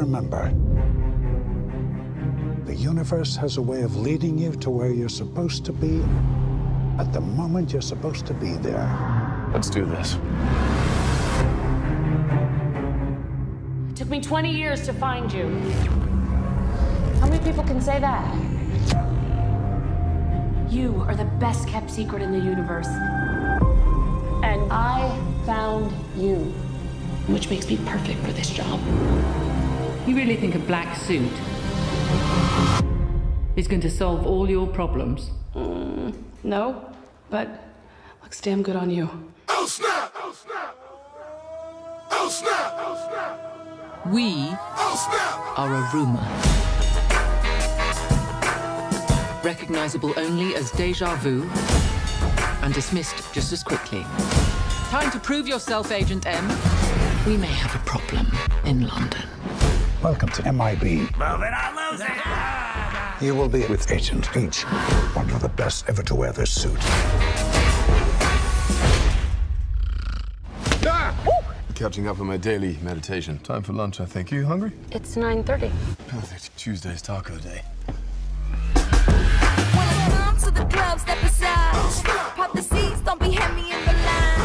always remember, the universe has a way of leading you to where you're supposed to be at the moment you're supposed to be there. Let's do this. It took me 20 years to find you. How many people can say that? You are the best kept secret in the universe. And I found you. Which makes me perfect for this job. You really think a black suit is going to solve all your problems? No, but looks damn good on you. Oh snap! Oh snap! Oh snap! Oh snap! We are a rumor. Recognizable only as deja vu and dismissed just as quickly. Time to prove yourself, Agent M. We may have a problem in London. Welcome to MIB. Move it or lose it! You will be with Agent H, one of the best ever to wear this suit. Ah! Catching up on my daily meditation. Time for lunch, I think. Are you hungry? It's 9:30. Perfect. Tuesday's taco day. Step aside, pop the seats, don't be hand me in the line.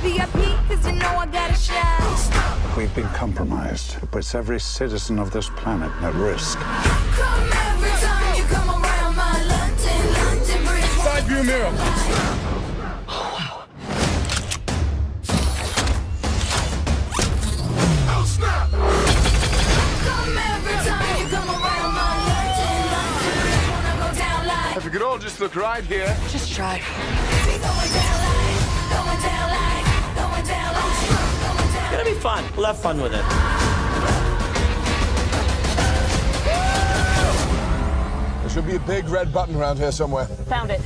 VIP, cause you know I gotta shine. We've been compromised. It puts every citizen of this planet at risk. Come every time you come around my London Bridge. Side view mirror. Oh, wow. Oh, snap. Come every time you come around my London Bridge. Wanna go down like. If you could all just look right here. Just drive. It's gonna be fun. We'll have fun with it. There should be a big red button around here somewhere. Found it.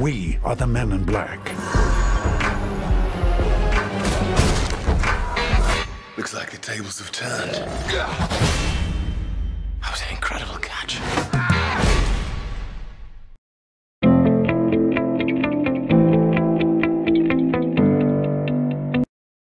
We are the Men in Black. Looks like the tables have turned. That was an incredible catch.